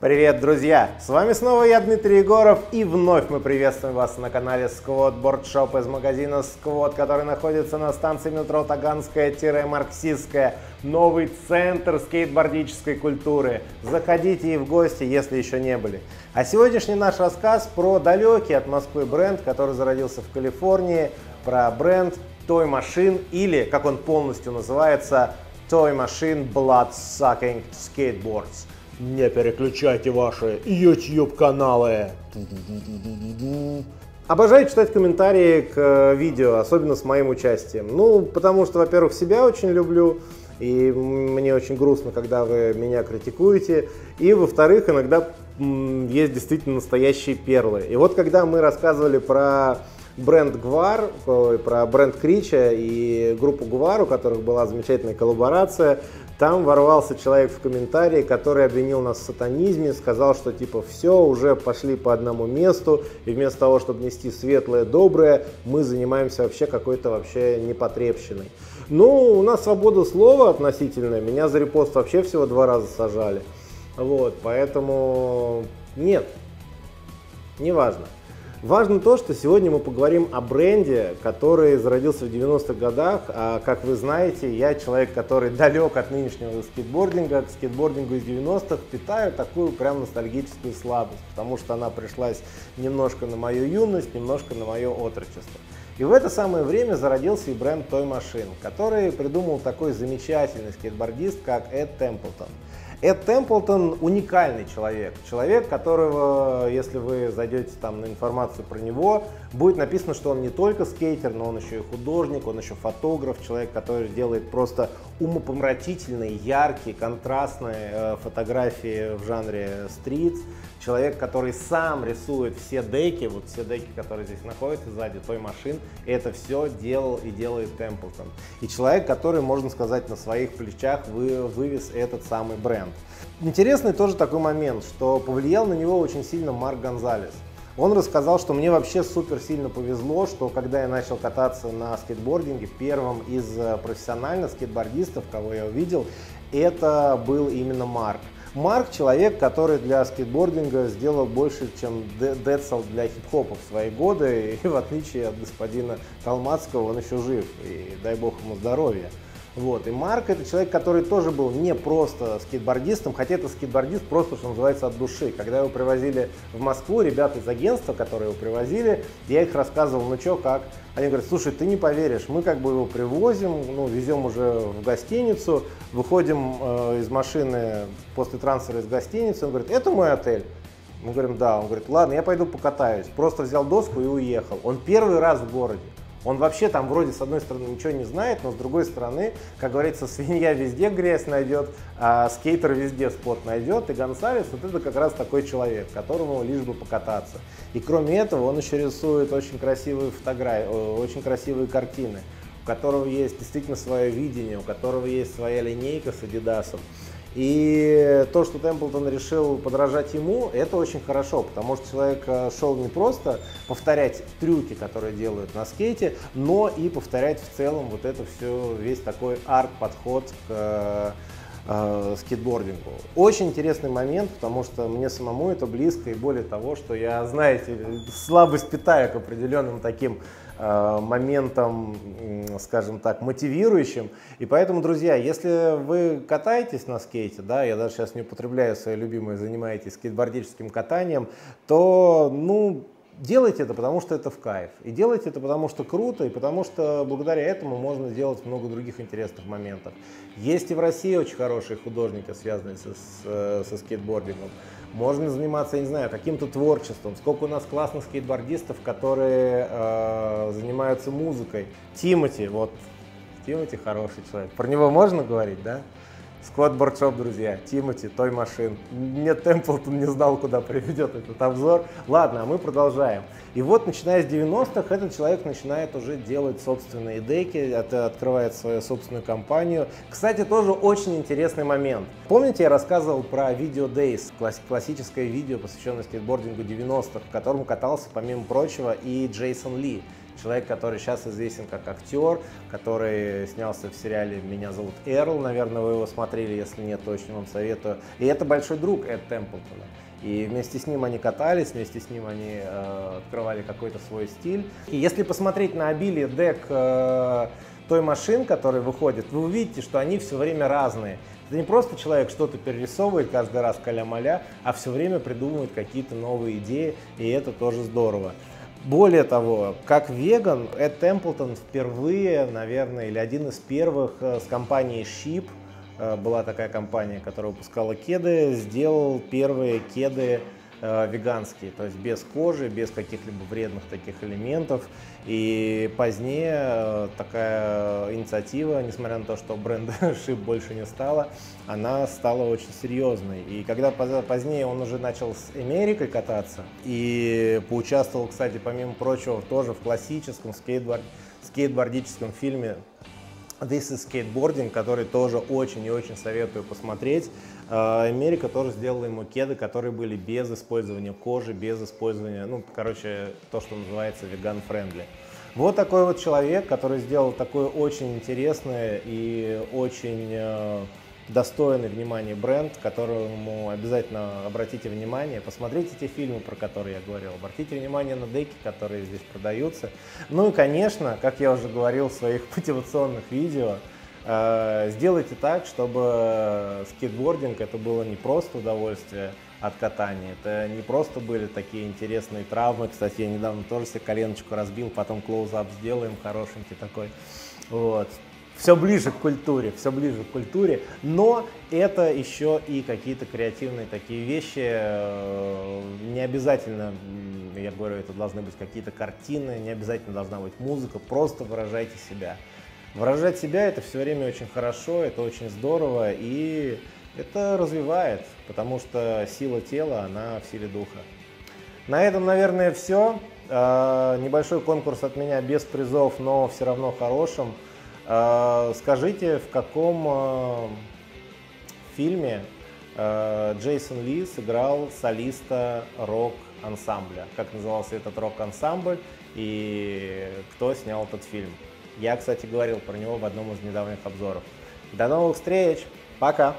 Привет, друзья! С вами снова я, Дмитрий Егоров, и вновь мы приветствуем вас на канале Squat Board Shop из магазина Squat, который находится на станции метро Таганская-Марксистская. Новый центр скейтбордической культуры. Заходите и в гости, если еще не были. А сегодняшний наш рассказ про далекий от Москвы бренд, который зародился в Калифорнии, про бренд Toy Machine, или, как он полностью называется, Toy Machine Bloodsucking Skateboards. Не переключайте ваши YouTube-каналы. Обожаю читать комментарии к видео, особенно с моим участием. Ну, потому что, во-первых, себя очень люблю, и мне очень грустно, когда вы меня критикуете. И, во-вторых, иногда есть действительно настоящие перлы. И вот когда мы рассказывали про бренд Гвар, про бренд Крича и группу Гвар, у которых была замечательная коллаборация, там ворвался человек в комментарии, который обвинил нас в сатанизме, сказал, что типа все, уже пошли по одному месту, и вместо того, чтобы нести светлое, доброе, мы занимаемся вообще какой-то вообще непотребщиной. Ну, у нас свобода слова относительная, меня за репост вообще всего 2 раза сажали. Вот, поэтому нет, не важно. Важно то, что сегодня мы поговорим о бренде, который зародился в 90-х годах, а, как вы знаете, я человек, который далек от нынешнего скейтбординга, к скейтбордингу из 90-х питаю такую прям ностальгическую слабость, потому что она пришлась немножко на мою юность, немножко на мое отрочество. И в это самое время зародился и бренд Toy Machine, который придумал такой замечательный скейтбордист, как Эд Темплтон. Эд Темплтон уникальный человек, которого, если вы зайдете там на информацию про него, будет написано, что он не только скейтер, но он еще и художник, он еще фотограф, человек, который делает просто умопомрачительные, яркие, контрастные фотографии в жанре стритс, человек, который сам рисует все деки, вот все деки, которые здесь находятся сзади Toy Machine, это все делал и делает Темплтон. И человек, который, можно сказать, на своих плечах вывез этот самый бренд. Интересный тоже такой момент, что повлиял на него очень сильно Марк Гонзалес. Он рассказал, что мне вообще супер сильно повезло, что когда я начал кататься на скейтбординге, первым из профессиональных скейтбордистов, кого я увидел, это был именно Марк. Марк — человек, который для скейтбординга сделал больше, чем Децл для хип-хопа в свои годы, и в отличие от господина Талмацкого, он еще жив, и дай бог ему здоровья. Вот. И Марк — это человек, который тоже был не просто скейтбордистом, хотя это скейтбордист просто, что называется, от души. Когда его привозили в Москву, ребята из агентства, которые его привозили, я их рассказывал, ну чё, как? Они говорят, слушай, ты не поверишь, мы как бы его привозим, ну, везем уже в гостиницу, выходим из машины после трансфера из гостиницы, он говорит, это мой отель. Мы говорим, да. Он говорит, ладно, я пойду покатаюсь. Просто взял доску и уехал. Он первый раз в городе. Он вообще там вроде с одной стороны ничего не знает, но с другой стороны, как говорится, свинья везде грязь найдет, а скейтер везде спот найдет. И Гонсалес вот это как раз такой человек, которому лишь бы покататься. И кроме этого он еще рисует очень красивые фотографии, очень красивые картины, у которого есть действительно свое видение, у которого есть своя линейка с Адидасом. И то, что Темплтон решил подражать ему, это очень хорошо, потому что человек шел не просто повторять трюки, которые делают на скейте, но и повторять в целом вот это все, весь такой арт-подход к скейтбордингу. Очень интересный момент, потому что мне самому это близко, и более того, что я, знаете, слабость питаю к определенным таким моментом, скажем так, мотивирующим. И поэтому, друзья, если вы катаетесь на скейте, да, я даже сейчас не употребляю свое любимое, занимаетесь скейтбордическим катанием, то, ну, делайте это, потому что это в кайф. И делайте это, потому что круто, и потому что благодаря этому можно делать много других интересных моментов. Есть и в России очень хорошие художники, связанные со скейтбордингом. Можно заниматься, я не знаю, каким-то творчеством. Сколько у нас классных скейтбордистов, которые занимаются музыкой. Тимати, вот. Тимати хороший человек. Про него можно говорить, да? Squat Board Shop, друзья, Тимати, Toy Machine. Мне Темплтон не знал, куда приведет этот обзор. Ладно, а мы продолжаем. И вот, начиная с 90-х, этот человек начинает уже делать собственные деки, открывает свою собственную компанию. Кстати, тоже очень интересный момент. Помните, я рассказывал про Video Days, классическое видео, посвященное скейтбордингу 90-х, в котором катался, помимо прочего, и Джейсон Ли. человек, который сейчас известен как актер, который снялся в сериале «Меня зовут Эрл», наверное, вы его смотрели, если нет, то очень вам советую. И это большой друг Эд Темплтона. И вместе с ним они катались, вместе с ним они открывали какой-то свой стиль. И если посмотреть на обилие дек Toy Machine, который выходит, вы увидите, что они все время разные. Это не просто человек что-то перерисовывает каждый раз каля-маля, а все время придумывает какие-то новые идеи, и это тоже здорово. Более того, как веган, Эд Темплтон впервые, наверное, или один из первых с компанией SHIP, была такая компания, которая выпускала кеды, сделал первые кеды веганские, то есть без кожи, без каких-либо вредных таких элементов. И позднее такая инициатива, несмотря на то, что бренда SHIP больше не стало, она стала очень серьезной. И когда позднее он уже начал с Эмерикой кататься и поучаствовал, кстати, помимо прочего, тоже в классическом скейтбордическом фильме This is skateboarding, который тоже очень и очень советую посмотреть. Эмерика тоже сделала ему кеды, которые были без использования кожи, без использования, ну, короче, то, что называется веган-френдли. Вот такой вот человек, который сделал такой очень интересный и очень достойный внимания бренд, которому обязательно обратите внимание, посмотрите те фильмы, про которые я говорил, обратите внимание на деки, которые здесь продаются. Ну и, конечно, как я уже говорил в своих мотивационных видео, сделайте так, чтобы скейтбординг это было не просто удовольствие от катания, это не просто были такие интересные травмы. Кстати, я недавно тоже себе коленочку разбил, потом клоузап сделаем хорошенький такой, вот. Все ближе к культуре, все ближе к культуре, но это еще и какие-то креативные такие вещи. Не обязательно, я говорю, это должны быть какие-то картины, не обязательно должна быть музыка, просто выражайте себя. Выражать себя – это все время очень хорошо, это очень здорово, и это развивает, потому что сила тела, она в силе духа. На этом, наверное, все. Небольшой конкурс от меня без призов, но все равно хорошим. Скажите, в каком фильме Джейсон Ли сыграл солиста рок-ансамбля? Как назывался этот рок-ансамбль и кто снял этот фильм? Я, кстати, говорил про него в одном из недавних обзоров. До новых встреч! Пока!